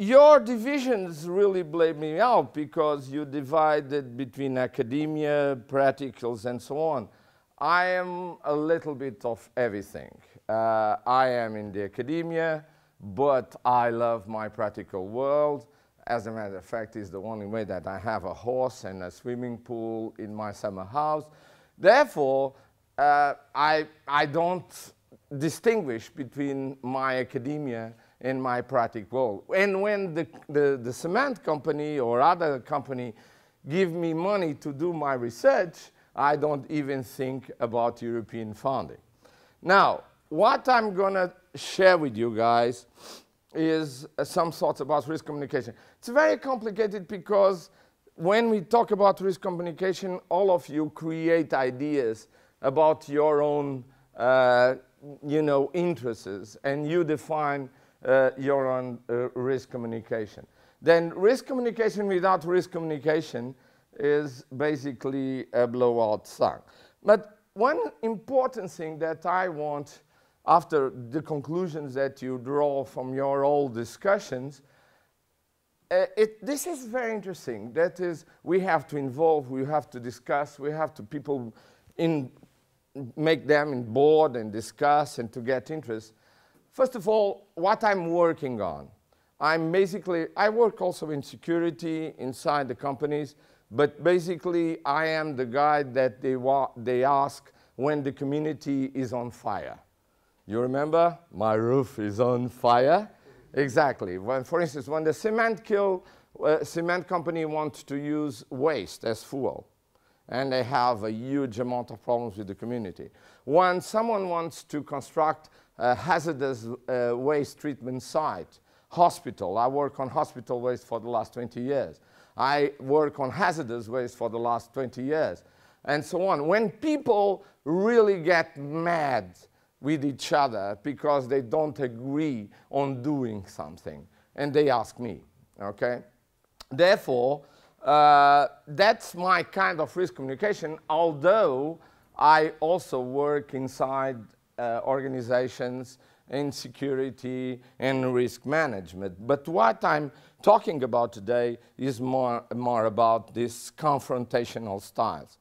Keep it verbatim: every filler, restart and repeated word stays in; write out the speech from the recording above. Your divisions really blame me out because you divided between academia, practicals, and so on. I am a little bit of everything. Uh, I am in the academia, but I love my practical world. As a matter of fact, it's the only way that I have a horse and a swimming pool in my summer house. Therefore, uh, I, I don't distinguish between my academia in my practical world. And when the, the, the cement company or other company give me money to do my research, I don't even think about European funding. Now, what I'm gonna share with you guys is uh, some thoughts about risk communication. It's very complicated because when we talk about risk communication, all of you create ideas about your own uh, you know, interests, and you define Uh, your own uh, risk communication. Then risk communication without risk communication is basically a blowout song. But one important thing that I want, after the conclusions that you draw from your old discussions, uh, it, this is very interesting. That is, we have to involve, we have to discuss, we have to people in, make them on board and discuss and to get interest. First of all, what I'm working on. I'm basically, I work also in security inside the companies, but basically I am the guy that they, wa they ask when the community is on fire. You remember? My roof is on fire. Exactly. When, for instance, when the cement, kill, uh, cement company wants to use waste as fuel, and they have a huge amount of problems with the community. When someone wants to construct Uh, hazardous uh, waste treatment site, hospital. I work on hospital waste for the last twenty years. I work on hazardous waste for the last twenty years, and so on. When people really get mad with each other because they don't agree on doing something, and they ask me, okay? Therefore, uh, that's my kind of risk communication, although I also work inside Uh, organizations in security and risk management. But what I'm talking about today is more, more about these confrontational styles.